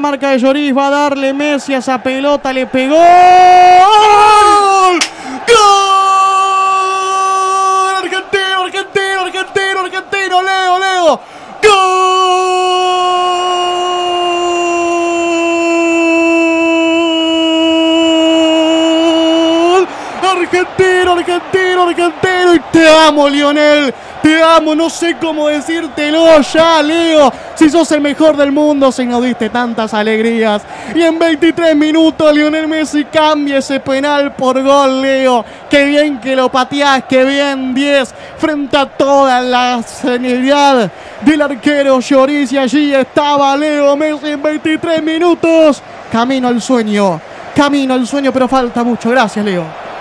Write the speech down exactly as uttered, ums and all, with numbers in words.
Marca de Lloris, va a darle Messi a esa pelota, le pegó. ¡Gol! ¡Gol! Argentino, argentino, argentino, argentino, Leo, Leo. ¡Gol! Argentino, argentino, argentino. Y te amo, Lionel. Te amo, no sé cómo decírtelo ya, Leo. Si sos el mejor del mundo, si nos diste tantas alegrías. Y en veintitrés minutos, Lionel Messi cambia ese penal por gol, Leo. Qué bien que lo pateás, qué bien, diez. Frente a toda la senilidad del arquero Lloris. Y allí estaba Leo Messi en veintitrés minutos. Camino al sueño, camino al sueño, pero falta mucho. Gracias, Leo.